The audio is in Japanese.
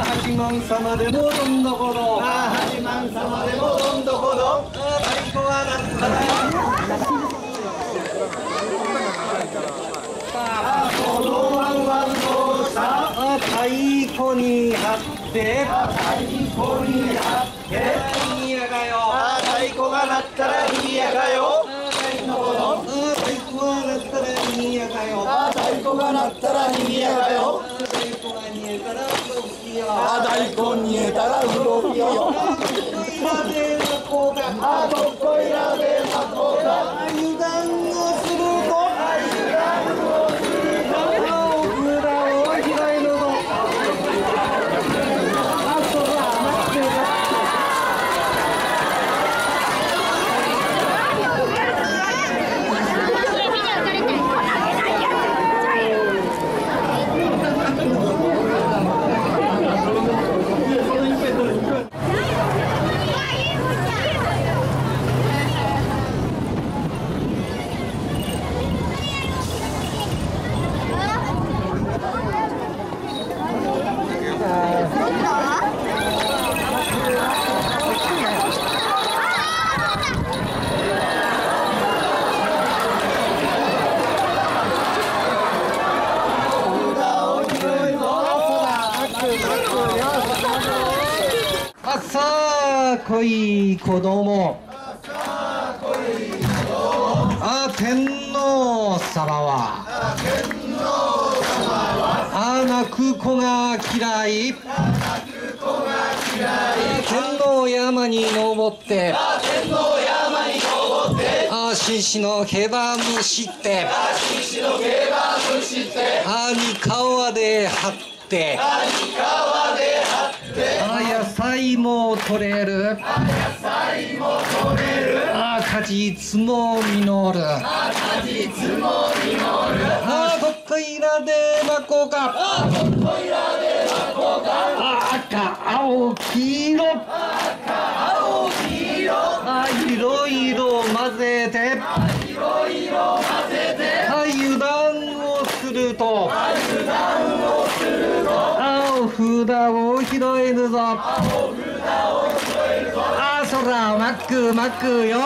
八幡様でもどんどこどん、八幡様でもどんどこどん、最高はなったな。太鼓に張って太鼓に張ってにやがよ、太鼓が鳴ったらにやがよ、太鼓が鳴ったらにやがよ、太鼓が鳴ったらにやがよ、太鼓がにえたらうろきよ、太鼓にえたらうろきよ、どっこいらでまこが、どっこいらでまこが、油断をするとこい子供、あ天皇様はあ泣く子が嫌い、天皇山に登ってあ獅子の毛羽むしって、あにかわで張って野菜も取れる、果実も実る、どっこいらでまこが、赤青黄色、いろいろ混ぜて油断をすると青札を拾えるぞ。あ、そらマックマックよ。